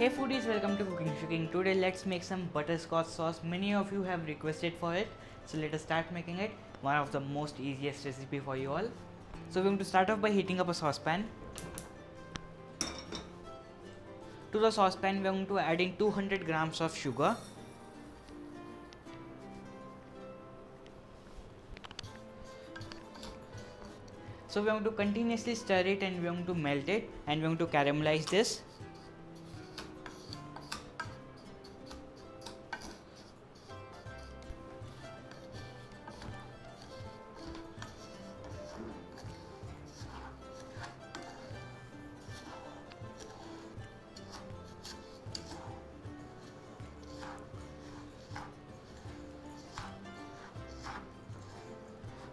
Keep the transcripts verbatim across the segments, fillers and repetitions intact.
Hey foodies, welcome to Cooking Shooking. Today let's make some butterscotch sauce. Many of you have requested for it, so let us start making it. One of the most easiest recipe for you all. So we're going to start off by heating up a saucepan. To the saucepan we're going to add in two hundred grams of sugar. So we're going to continuously stir it and we're going to melt it and we're going to caramelize this.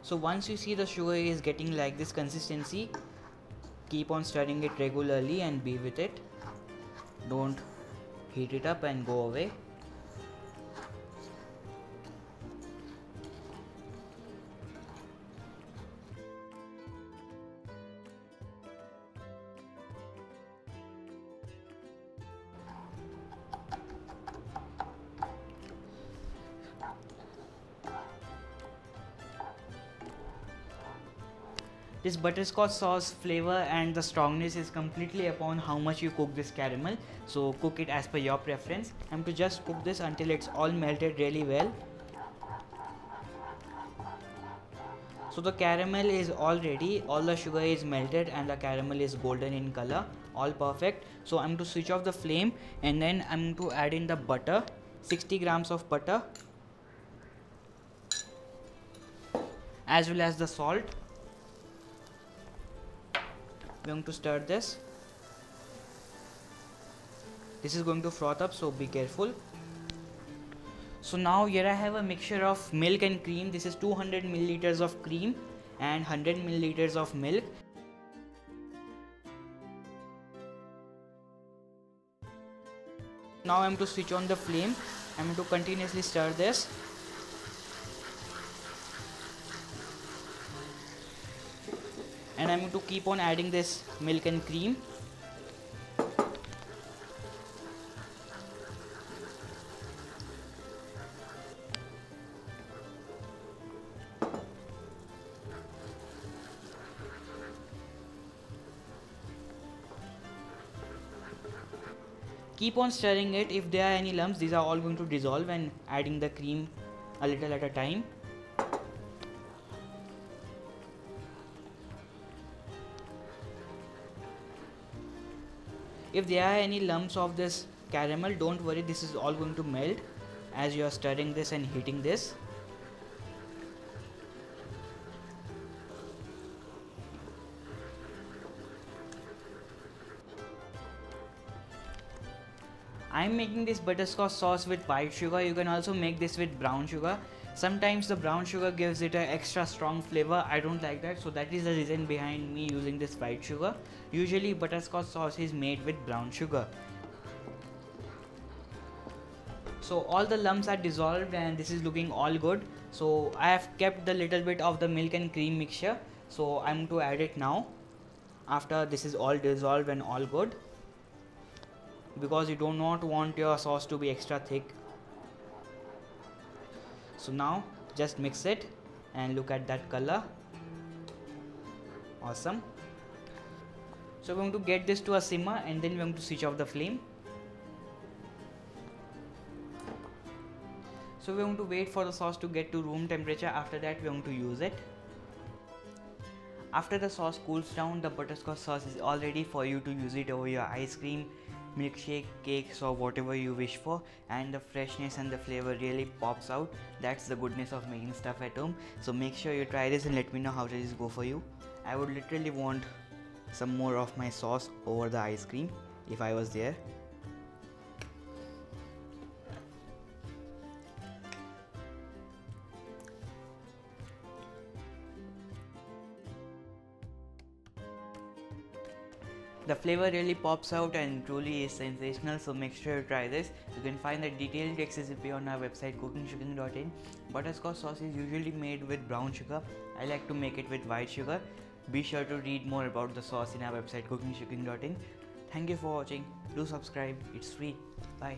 So once you see the sugar is getting like this consistency, keep on stirring it regularly and be with it. Don't heat it up and go away. This butterscotch sauce flavor and the strongness is completely upon how much you cook this caramel, so cook it as per your preference. I'm to just cook this until it's all melted really well. So the caramel is all ready, all the sugar is melted and the caramel is golden in color, all perfect. So I'm to switch off the flame and then I'm to add in the butter, sixty grams of butter, as well as the salt. We're going to stir this. This is going to froth up, so be careful. So now here I have a mixture of milk and cream. This is two hundred milliliters of cream and one hundred milliliters of milk. Now I'm to switch on the flame. I'm going to continuously stir this. And I'm going to keep on adding this milk and cream. Keep on stirring it. If there are any lumps, these are all going to dissolve, and adding the cream a little at a time. If there are any lumps of this caramel, don't worry, this is all going to melt as you are stirring this and heating this. I'm making this butterscotch sauce with white sugar. You can also make this with brown sugar. Sometimes the brown sugar gives it an extra strong flavor. I don't like that, so that is the reason behind me using this white sugar. Usually butterscotch sauce is made with brown sugar. So all the lumps are dissolved and this is looking all good. So I have kept the little bit of the milk and cream mixture, so I'm going to add it now after this is all dissolved and all good, because you do not want your sauce to be extra thick. So now just mix it and look at that color. Awesome. So we're going to get this to a simmer and then we're going to switch off the flame. So we're going to wait for the sauce to get to room temperature. After that we're going to use it. After the sauce cools down, the butterscotch sauce is all ready for you to use it over your ice cream, milkshake, cakes, or whatever you wish for, and the freshness and the flavor really pops out. That's the goodness of making stuff at home. So make sure you try this and let me know how does this go for you. I would literally want some more of my sauce over the ice cream if I was there. The flavor really pops out and truly is sensational, so make sure you try this. You can find the detailed text recipe on our website cooking shooking dot in. Butterscotch sauce is usually made with brown sugar. I like to make it with white sugar. Be sure to read more about the sauce in our website cooking shooking dot in. Thank you for watching. Do subscribe. It's free. Bye.